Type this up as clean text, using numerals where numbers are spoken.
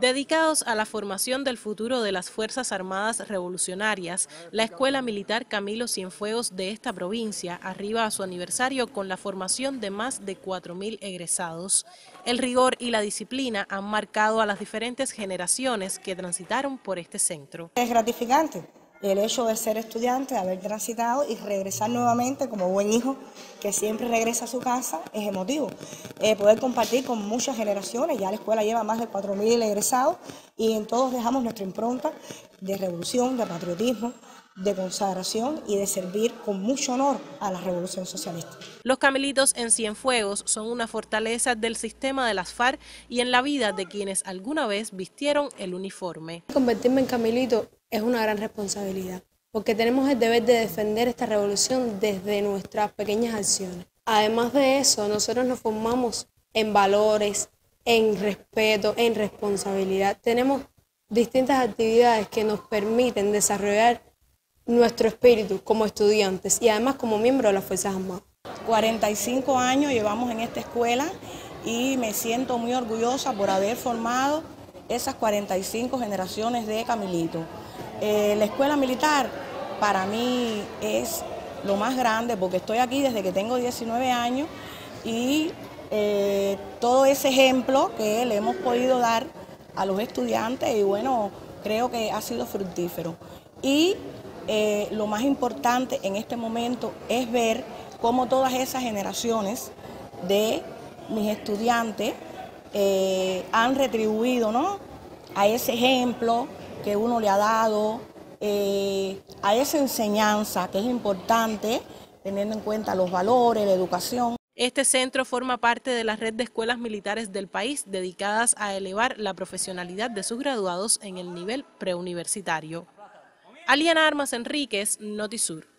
Dedicados a la formación del futuro de las Fuerzas Armadas Revolucionarias, la Escuela Militar Camilo Cienfuegos de esta provincia arriba a su aniversario con la formación de más de 4.000 egresados. El rigor y la disciplina han marcado a las diferentes generaciones que transitaron por este centro. Es gratificante el hecho de ser estudiante, de haber transitado y regresar nuevamente como buen hijo que siempre regresa a su casa, es emotivo. Poder compartir con muchas generaciones, ya la escuela lleva más de 4.000 egresados y en todos dejamos nuestra impronta de revolución, de patriotismo, de consagración y de servir con mucho honor a la revolución socialista. Los Camilitos en Cienfuegos son una fortaleza del sistema de las FARC y en la vida de quienes alguna vez vistieron el uniforme. Convertirme en Camilito es una gran responsabilidad, porque tenemos el deber de defender esta revolución desde nuestras pequeñas acciones. Además de eso, nosotros nos formamos en valores, en respeto, en responsabilidad. Tenemos distintas actividades que nos permiten desarrollar nuestro espíritu como estudiantes y además como miembros de las Fuerzas Armadas. 45 años llevamos en esta escuela y me siento muy orgullosa por haber formado esas 45 generaciones de Camilito. La escuela militar para mí es lo más grande porque estoy aquí desde que tengo 19 años y todo ese ejemplo que le hemos podido dar a los estudiantes y bueno, creo que ha sido fructífero. Y lo más importante en este momento es ver cómo todas esas generaciones de mis estudiantes han retribuido, ¿no?, a ese ejemplo que uno le ha dado, a esa enseñanza que es importante, teniendo en cuenta los valores, la educación. Este centro forma parte de la red de escuelas militares del país dedicadas a elevar la profesionalidad de sus graduados en el nivel preuniversitario. Alian Armas Enríquez, Notisur.